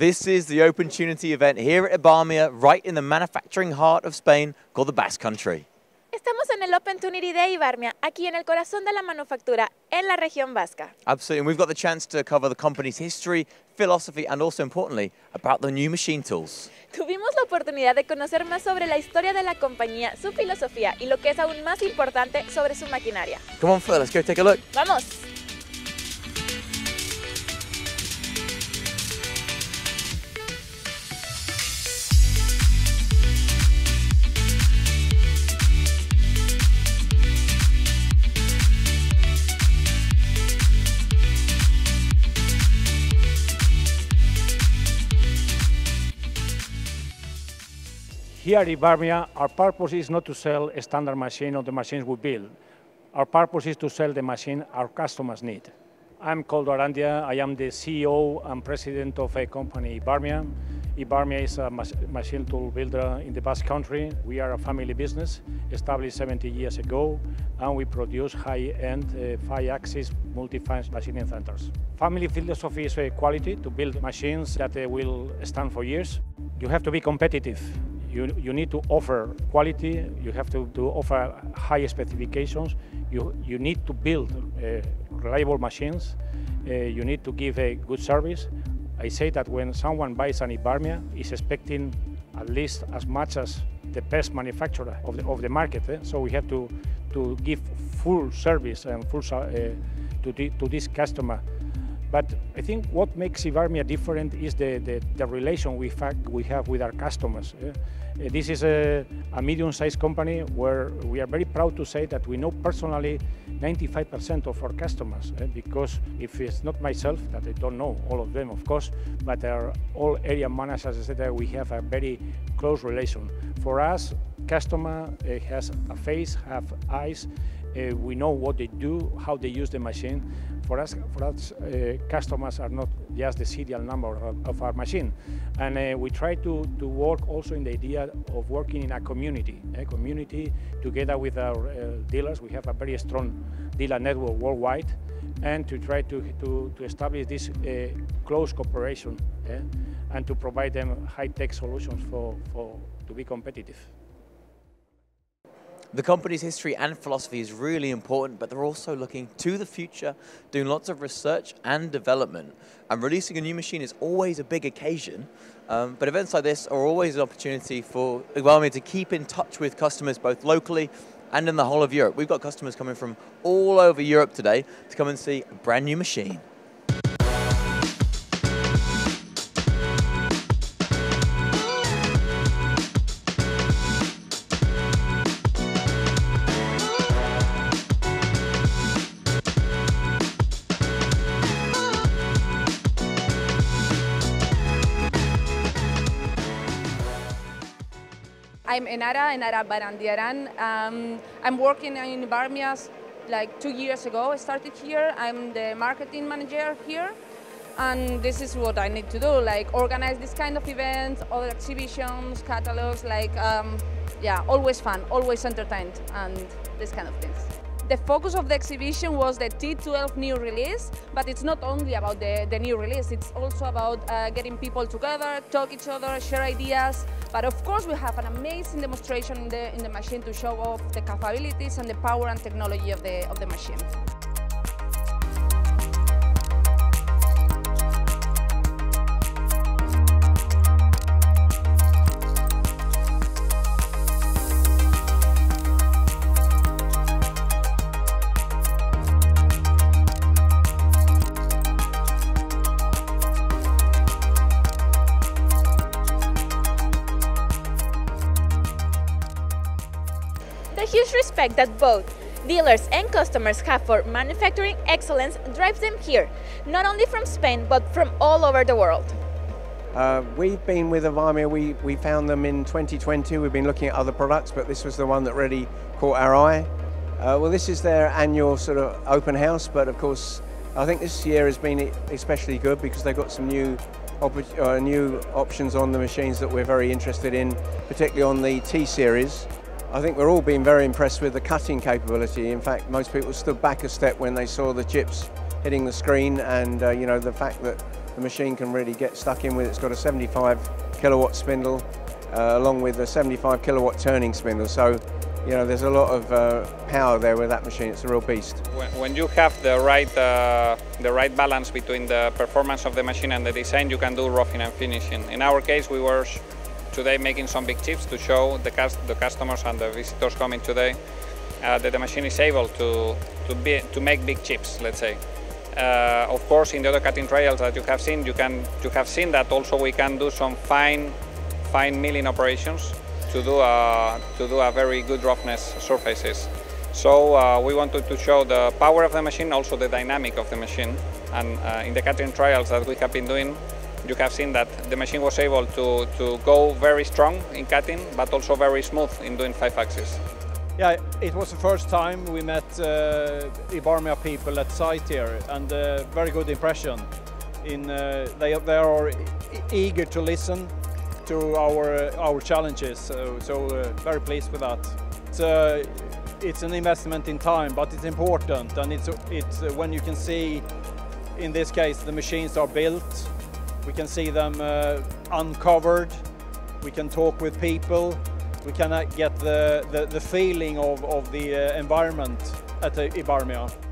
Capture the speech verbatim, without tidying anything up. This is the Opentunity event here at Ibarmia, right in the manufacturing heart of Spain, called the Basque Country. Estamos en el Opentunity de Ibarmia, aquí en el corazón de la manufactura, en la región vasca. Absolutely, and we've got the chance to cover the company's history, philosophy, and also importantly, about the new machine tools. Tuvimos la oportunidad de conocer más sobre la historia de la compañía, su filosofía y lo que es aún más importante, sobre su maquinaria. Come on, Phil, let's go take a look. Vamos. Here at Ibarmia, our purpose is not to sell a standard machine or the machines we build. Our purpose is to sell the machine our customers need. I'm Koldo Arandia. I am the C E O and president of a company, Ibarmia. Ibarmia is a machine tool builder in the Basque Country. We are a family business established seventy years ago, and we produce high-end uh, five-axis multi-function machining centers. Family philosophy is uh, quality, to build machines that uh, will stand for years. You have to be competitive. You, you need to offer quality, you have to, to offer high specifications, you, you need to build uh, reliable machines, uh, you need to give a good service. I say that when someone buys an Ibarmia, he's expecting at least as much as the best manufacturer of the, of the market. Eh? So we have to, to give full service and full uh, to, the, to this customer. But I think what makes Ibarmia different is the, the, the relation we, fact we have with our customers. Uh, this is a, a medium-sized company where we are very proud to say that we know personally ninety-five percent of our customers, uh, because if it's not myself, that I don't know all of them, of course, but our all area managers, et cetera, we have a very close relation. For us, customer uh, has a face, have eyes, uh, we know what they do, how they use the machine. For us, for us uh, customers are not just the serial number of, of our machine. And uh, we try to, to work also in the idea of working in a community, a community together with our uh, dealers. We have a very strong dealer network worldwide, and to try to, to, to establish this uh, close cooperation uh, and to provide them high-tech solutions for, for, to be competitive. The company's history and philosophy is really important, but they're also looking to the future, doing lots of research and development. And releasing a new machine is always a big occasion, um, but events like this are always an opportunity for Ibarmia to keep in touch with customers both locally and in the whole of Europe. We've got customers coming from all over Europe today to come and see a brand new machine. I'm Enara, Enara Barandiaran. Um, I'm working in Ibarmia like two years ago. I started here. I'm the marketing manager here. And this is what I need to do, like organize this kind of events, other exhibitions, catalogs, like, um, yeah, always fun, always entertained, and this kind of things. The focus of the exhibition was the T twelve new release, but it's not only about the, the new release, it's also about uh, getting people together, talk each other, share ideas. But of course we have an amazing demonstration in the, in the machine to show off the capabilities and the power and technology of the, of the machine. The huge respect that both dealers and customers have for manufacturing excellence drives them here, not only from Spain, but from all over the world. Uh, we've been with Ibarmia, we, we found them in twenty twenty, we've been looking at other products, but this was the one that really caught our eye. Uh, well, this is their annual sort of open house, but of course, I think this year has been especially good because they've got some new, op uh, new options on the machines that we're very interested in, particularly on the T series. I think we're all being very impressed with the cutting capability. In fact, most people stood back a step when they saw the chips hitting the screen, and uh, you know, the fact that the the machine can really get stuck in with. It's got a seventy-five kilowatt spindle uh, along with a seventy-five kilowatt turning spindle. So, you know, there's a lot of uh, power there with that machine. It's a real beast. When you have the right, uh, the right balance between the performance of the machine and the design, you can do roughing and finishing. In our case, we were today making some big chips to show the, cast the customers and the visitors coming today uh, that the machine is able to, to, be, to make big chips, let's say. Uh, of course, in the other cutting trials that you have seen, you, can, you have seen that also we can do some fine, fine milling operations to do a, to do a very good roughness surfaces. So uh, we wanted to show the power of the machine, also the dynamic of the machine. And uh, in the cutting trials that we have been doing, you have seen that the machine was able to, to go very strong in cutting, but also very smooth in doing five axis. Yeah, it was the first time we met uh, Ibarmia people at site here, and uh, very good impression. In uh, they they are eager to listen to our uh, our challenges, so, so uh, very pleased with that. It's, uh, it's an investment in time, but it's important, and it's it's uh, when you can see, in this case, the machines are built. We can see them uh, uncovered. We can talk with people. We cannot get the, the, the feeling of, of the uh, environment at uh, Ibarmia.